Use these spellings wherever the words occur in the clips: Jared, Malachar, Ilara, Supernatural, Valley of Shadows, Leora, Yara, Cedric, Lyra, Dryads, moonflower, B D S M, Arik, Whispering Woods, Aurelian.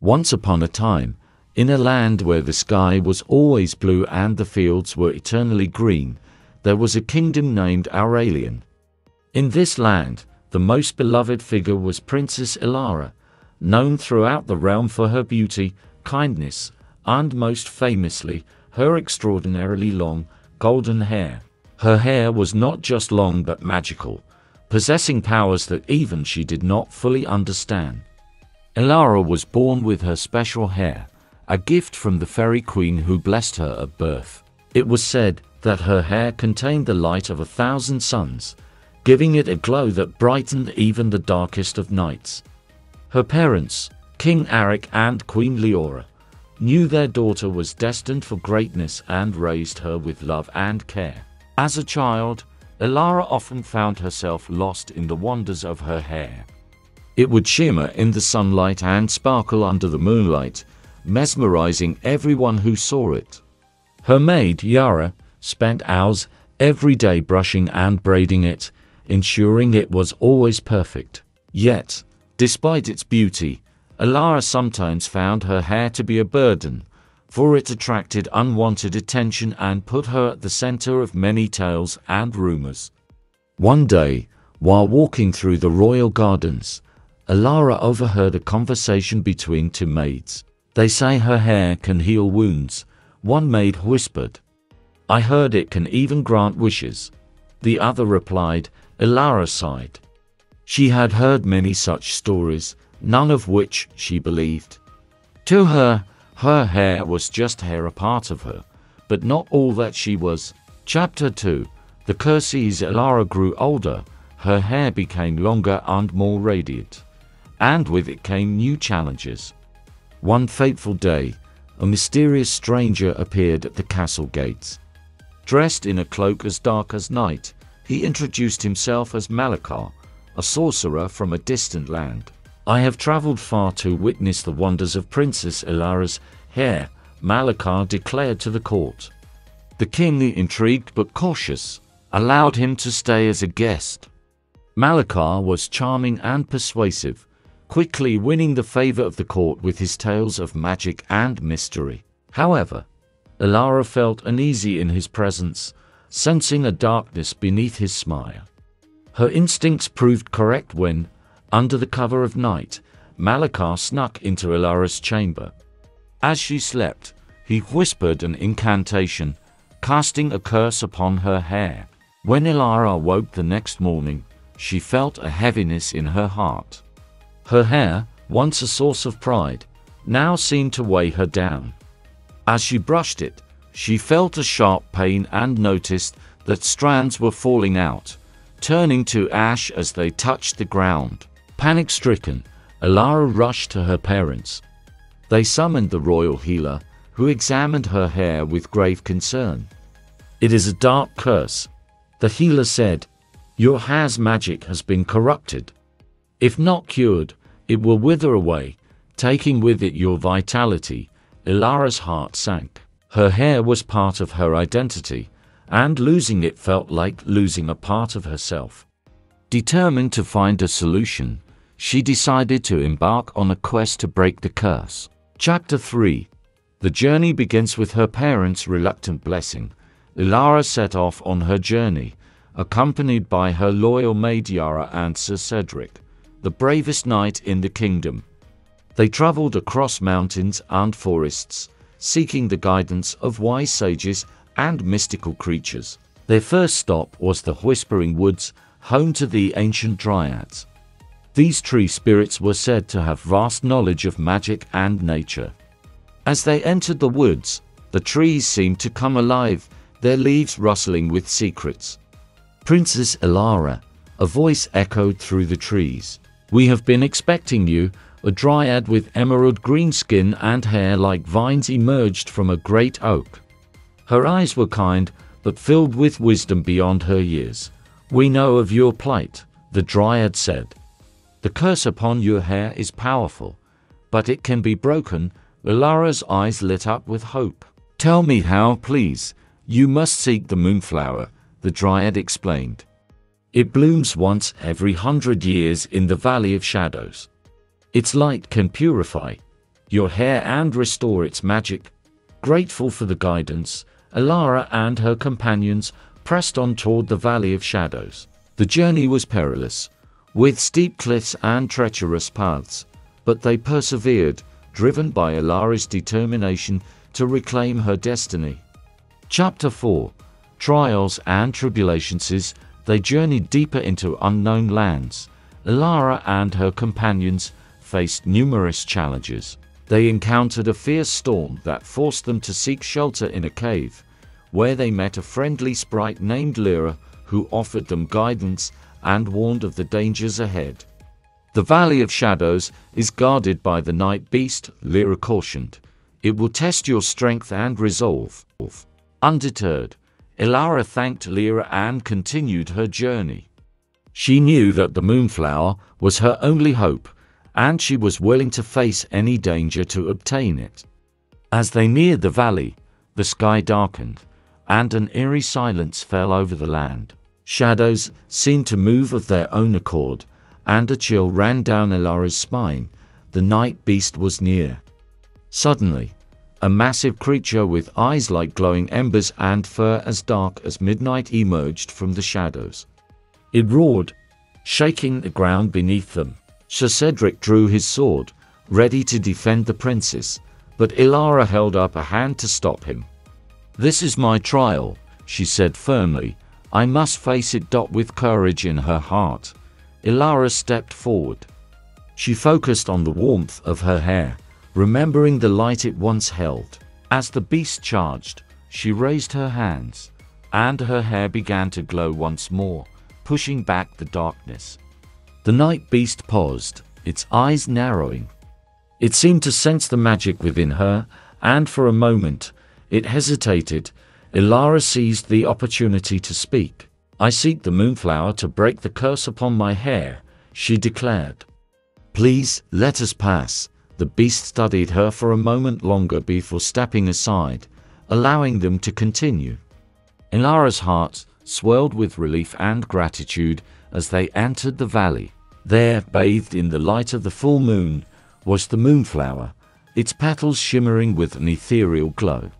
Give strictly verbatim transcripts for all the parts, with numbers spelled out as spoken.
Once upon a time, in a land where the sky was always blue and the fields were eternally green, there was a kingdom named Aurelian. In this land, the most beloved figure was Princess Ilara, known throughout the realm for her beauty, kindness, and most famously, her extraordinarily long, golden hair. Her hair was not just long but magical, possessing powers that even she did not fully understand. Ilara was born with her special hair, a gift from the fairy queen who blessed her at birth. It was said that her hair contained the light of a thousand suns, giving it a glow that brightened even the darkest of nights. Her parents, King Arik and Queen Leora, knew their daughter was destined for greatness and raised her with love and care. As a child, Ilara often found herself lost in the wonders of her hair. It would shimmer in the sunlight and sparkle under the moonlight, mesmerizing everyone who saw it. Her maid, Yara, spent hours every day brushing and braiding it, ensuring it was always perfect. Yet, despite its beauty, Ilara sometimes found her hair to be a burden, for it attracted unwanted attention and put her at the center of many tales and rumors. One day, while walking through the royal gardens, Ilara overheard a conversation between two maids. They say her hair can heal wounds, one maid whispered. "I heard it can even grant wishes," the other replied. Ilara sighed. She had heard many such stories, none of which she believed. To her, her hair was just hair, a part of her, but not all that she was. Chapter two. The Curse. As Ilara grew older, her hair became longer and more radiant, and with it came new challenges. One fateful day, a mysterious stranger appeared at the castle gates. Dressed in a cloak as dark as night, he introduced himself as Malachar, a sorcerer from a distant land. "I have traveled far to witness the wonders of Princess Ilara's hair," Malachar declared to the court. The king, intrigued but cautious, allowed him to stay as a guest. Malachar was charming and persuasive, quickly winning the favor of the court with his tales of magic and mystery. However, Ilara felt uneasy in his presence, sensing a darkness beneath his smile. Her instincts proved correct when, under the cover of night, Malachar snuck into Ilara's chamber. As she slept, he whispered an incantation, casting a curse upon her hair. When Ilara woke the next morning, she felt a heaviness in her heart. Her hair, once a source of pride, now seemed to weigh her down. As she brushed it, she felt a sharp pain and noticed that strands were falling out, turning to ash as they touched the ground. Panic-stricken, Ilara rushed to her parents. They summoned the royal healer, who examined her hair with grave concern. "It is a dark curse," the healer said. "Your hair's magic has been corrupted. If not cured, it will wither away, taking with it your vitality." Ilara's heart sank. Her hair was part of her identity, and losing it felt like losing a part of herself. Determined to find a solution, she decided to embark on a quest to break the curse. Chapter three. The journey begins. With her parents' reluctant blessing, Ilara set off on her journey, accompanied by her loyal maid Yara and Sir Cedric, the bravest knight in the kingdom. They traveled across mountains and forests, seeking the guidance of wise sages and mystical creatures. Their first stop was the Whispering Woods, home to the ancient Dryads. These tree spirits were said to have vast knowledge of magic and nature. As they entered the woods, the trees seemed to come alive, their leaves rustling with secrets. "Princess Ilara," a voice echoed through the trees. "We have been expecting you." A dryad with emerald green skin and hair like vines emerged from a great oak. Her eyes were kind, but filled with wisdom beyond her years. "We know of your plight," the dryad said. "The curse upon your hair is powerful, but it can be broken." Ilara's eyes lit up with hope. "Tell me how, please." "You must seek the moonflower," the dryad explained. "It blooms once every hundred years in the Valley of Shadows. Its light can purify, your hair and restore its magic. Grateful for the guidance, Ilara and her companions pressed on toward the Valley of Shadows. The journey was perilous, with steep cliffs and treacherous paths, but they persevered, driven by Ilara's determination to reclaim her destiny. Chapter four. Trials and Tribulations. They journeyed deeper into unknown lands. Ilara and her companions faced numerous challenges. They encountered a fierce storm that forced them to seek shelter in a cave, where they met a friendly sprite named Lyra, who offered them guidance and warned of the dangers ahead. The Valley of Shadows is guarded by the Night Beast, Lyra cautioned. It will test your strength and resolve. Undeterred, Ilara thanked Lyra and continued her journey. She knew that the Moonflower was her only hope, and she was willing to face any danger to obtain it. As they neared the valley, the sky darkened, and an eerie silence fell over the land. Shadows seemed to move of their own accord, and a chill ran down Ilara's spine. The Night Beast was near. Suddenly, a massive creature with eyes like glowing embers and fur as dark as midnight emerged from the shadows. It roared, shaking the ground beneath them. Sir Cedric drew his sword, ready to defend the princess, but Ilara held up a hand to stop him. "This is my trial," she said firmly. "I must face it." With courage in her heart, Ilara stepped forward. She focused on the warmth of her hair, remembering the light it once held. As the beast charged, she raised her hands, and her hair began to glow once more, pushing back the darkness. The Night Beast paused, its eyes narrowing. It seemed to sense the magic within her, and for a moment, it hesitated. Ilara seized the opportunity to speak. "I seek the Moonflower to break the curse upon my hair," she declared. "Please, let us pass." The beast studied her for a moment longer before stepping aside, allowing them to continue. Ilara's heart swelled with relief and gratitude as they entered the valley. There, bathed in the light of the full moon, was the Moonflower, its petals shimmering with an ethereal glow.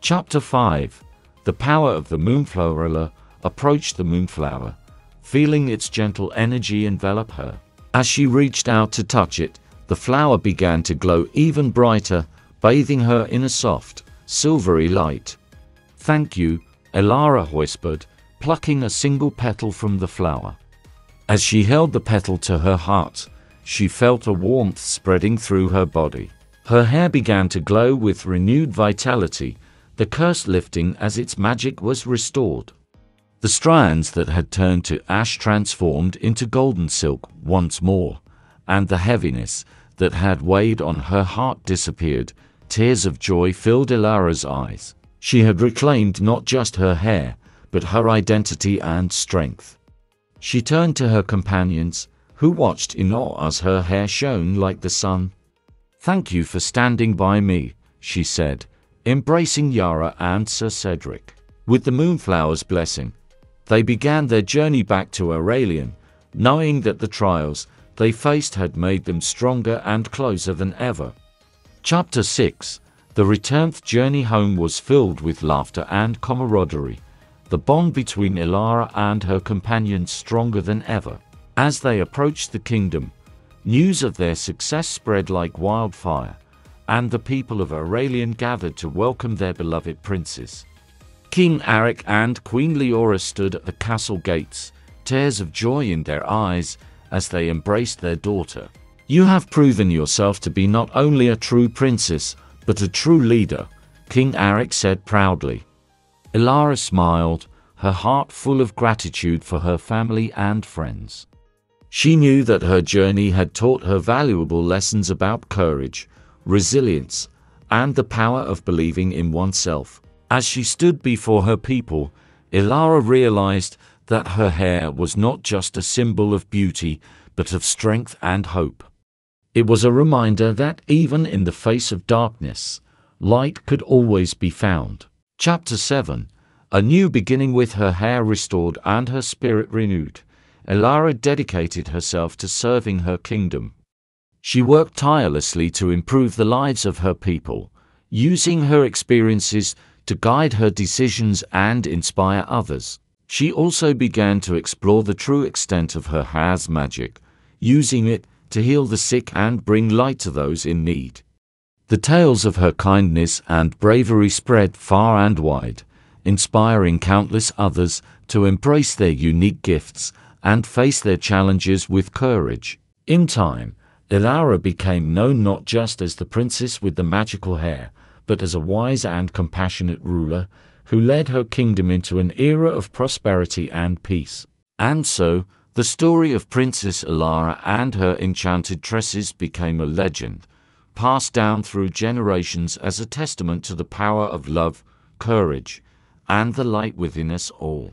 Chapter five. The power of the Moonflower. Ilara approached the Moonflower, feeling its gentle energy envelop her. As she reached out to touch it, the flower began to glow even brighter, bathing her in a soft, silvery light. "Thank you," Ilara whispered, plucking a single petal from the flower. As she held the petal to her heart, she felt a warmth spreading through her body. Her hair began to glow with renewed vitality, the curse lifting as its magic was restored. The strands that had turned to ash transformed into golden silk once more, and the heaviness that had weighed on her heart disappeared. Tears of joy filled Ilara's eyes. She had reclaimed not just her hair, but her identity and strength. She turned to her companions, who watched in awe as her hair shone like the sun. "Thank you for standing by me," she said, embracing Yara and Sir Cedric. With the Moonflower's blessing, they began their journey back to Aurelian, knowing that the trials they faced had made them stronger and closer than ever. Chapter six. The returned journey home was filled with laughter and camaraderie, the bond between Ilara and her companions stronger than ever. As they approached the kingdom, news of their success spread like wildfire, and the people of Aurelian gathered to welcome their beloved princes. King Arik and Queen Leora stood at the castle gates, tears of joy in their eyes, as they embraced their daughter. "You have proven yourself to be not only a true princess, but a true leader," King Arik said proudly. Ilara smiled, her heart full of gratitude for her family and friends. She knew that her journey had taught her valuable lessons about courage, resilience, and the power of believing in oneself. As she stood before her people, Ilara realized that her hair was not just a symbol of beauty, but of strength and hope. It was a reminder that even in the face of darkness, light could always be found. Chapter seven. A new beginning. With her hair restored and her spirit renewed, Ilara dedicated herself to serving her kingdom. She worked tirelessly to improve the lives of her people, using her experiences to guide her decisions and inspire others. She also began to explore the true extent of her Haz magic, using it to heal the sick and bring light to those in need. The tales of her kindness and bravery spread far and wide, inspiring countless others to embrace their unique gifts and face their challenges with courage. In time, Ilara became known not just as the princess with the magical hair, but as a wise and compassionate ruler who led her kingdom into an era of prosperity and peace. And so, the story of Princess Ilara and her enchanted tresses became a legend, passed down through generations as a testament to the power of love, courage, and the light within us all.